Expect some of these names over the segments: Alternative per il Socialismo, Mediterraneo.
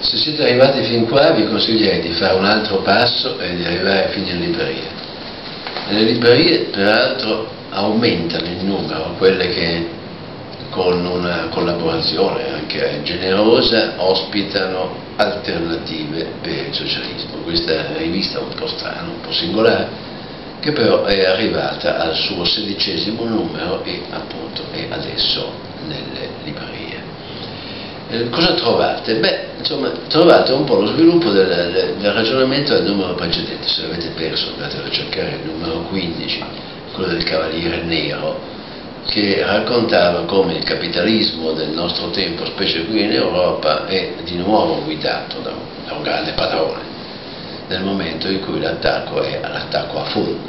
Se siete arrivati fin qua vi consiglierei di fare un altro passo e di arrivare fino alle librerie. Le librerie peraltro aumentano il numero, quelle che con una collaborazione anche generosa ospitano Alternative per il Socialismo, questa rivista un po' strana, un po' singolare, che però è arrivata al suo 16° numero e appunto è adesso nelle librerie. Cosa trovate? Beh, insomma, trovate un po' lo sviluppo del ragionamento del numero precedente. Se l'avete perso andate a cercare il numero 15, quello del Cavaliere Nero, che raccontava come il capitalismo del nostro tempo, specie qui in Europa, è di nuovo guidato da un grande padrone, nel momento in cui l'attacco è l'attacco a fondo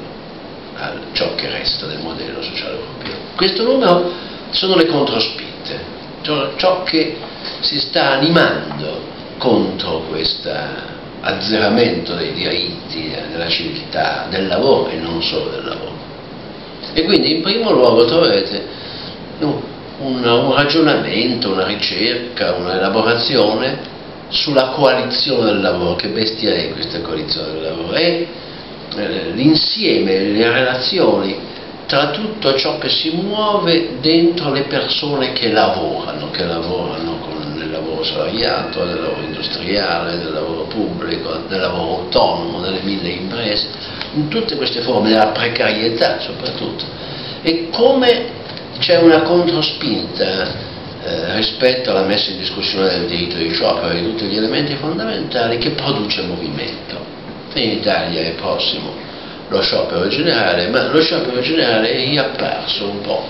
a ciò che resta del modello sociale europeo. Questo numero sono le controspinte, cioè ciò che si sta animando contro questo azzeramento dei diritti, della civiltà, del lavoro e non solo del lavoro. E quindi in primo luogo troverete un ragionamento, una ricerca, un'elaborazione sulla coalizione del lavoro. Che bestia è questa coalizione del lavoro? È l'insieme, le relazioni tra tutto ciò che si muove dentro le persone che lavorano nel lavoro salariato, nel lavoro industriale, nel lavoro pubblico, nel lavoro autonomo, nelle mille imprese, in tutte queste forme, della precarietà soprattutto. E come c'è una controspinta rispetto alla messa in discussione del diritto di sciopero e di tutti gli elementi fondamentali che produce movimento. In Italia è prossimo lo sciopero generale, ma lo sciopero generale è riapparso un po'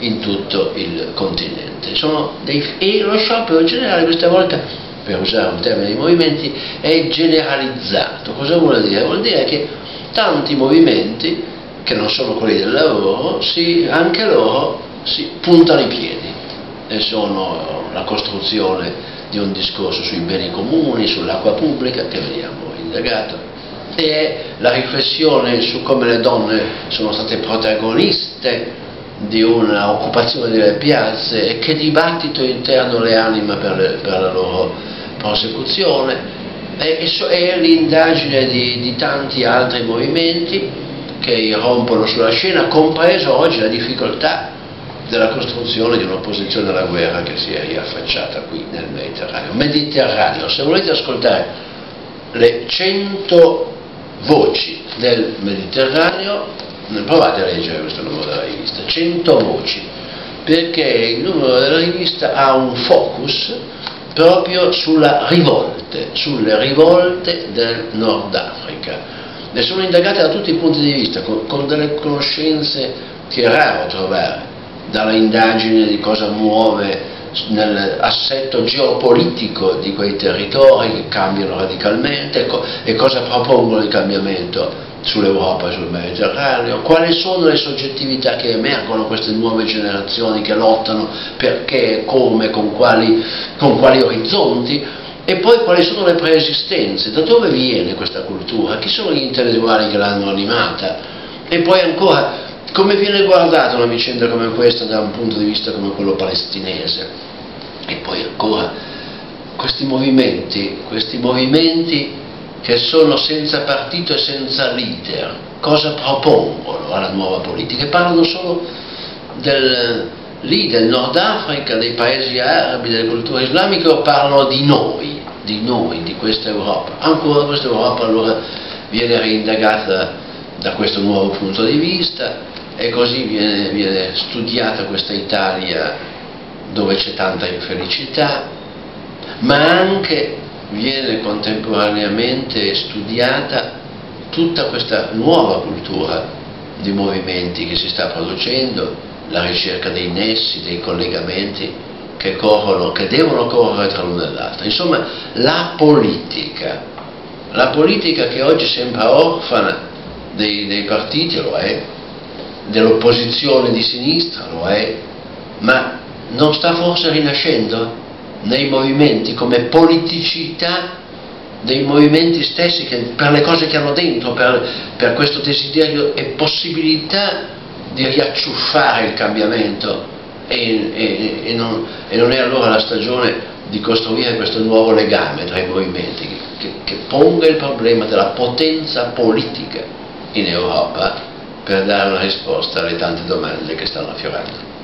in tutto il continente. E lo sciopero generale questa volta, per usare un termine di movimenti, è generalizzato. Cosa vuol dire? Vuol dire che tanti movimenti, che non sono quelli del lavoro, anche loro si puntano i piedi, e sono la costruzione di un discorso sui beni comuni, sull'acqua pubblica, che vediamo indagato, e la riflessione su come le donne sono state protagoniste di una occupazione delle piazze e che dibattito interno le anima per la loro prosecuzione, e l'indagine di tanti altri movimenti che irrompono sulla scena, compreso oggi la difficoltà della costruzione di un'opposizione alla guerra che si è riaffacciata qui nel Mediterraneo. Se volete ascoltare le 100 voci del Mediterraneo, provate a leggere questo numero della rivista, 100 voci, perché il numero della rivista ha un focus proprio sulle rivolte del Nord Africa. Ne sono indagate da tutti i punti di vista, con delle conoscenze che è raro trovare, dalla indagine di cosa muove nell'assetto geopolitico di quei territori che cambiano radicalmente e cosa propongono di cambiamento sull'Europa e sul Mediterraneo, quali sono le soggettività che emergono, queste nuove generazioni che lottano, perché, come, con quali orizzonti, e poi quali sono le preesistenze, da dove viene questa cultura, chi sono gli intellettuali che l'hanno animata, e poi ancora come viene guardata una vicenda come questa da un punto di vista come quello palestinese. E poi ancora questi movimenti che sono senza partito e senza leader, cosa propongono alla nuova politica? E parlano solo del Nord Africa, dei paesi arabi, delle culture islamiche, o parlano di noi, di questa Europa? Ancora questa Europa allora viene reindagata da questo nuovo punto di vista, e così viene studiata questa Italia dove c'è tanta infelicità, ma anche viene contemporaneamente studiata tutta questa nuova cultura di movimenti che si sta producendo, la ricerca dei nessi, dei collegamenti che devono correre tra l'uno e l'altro. Insomma, la politica che oggi sembra orfana dei partiti, lo è, dell'opposizione di sinistra, lo è, ma non sta forse rinascendo nei movimenti come politicità dei movimenti stessi, che per le cose che hanno dentro, per questo desiderio e possibilità di riacciuffare il cambiamento, e non è allora la stagione di costruire questo nuovo legame tra i movimenti che ponga il problema della potenza politica in Europa per dare una risposta alle tante domande che stanno affiorando.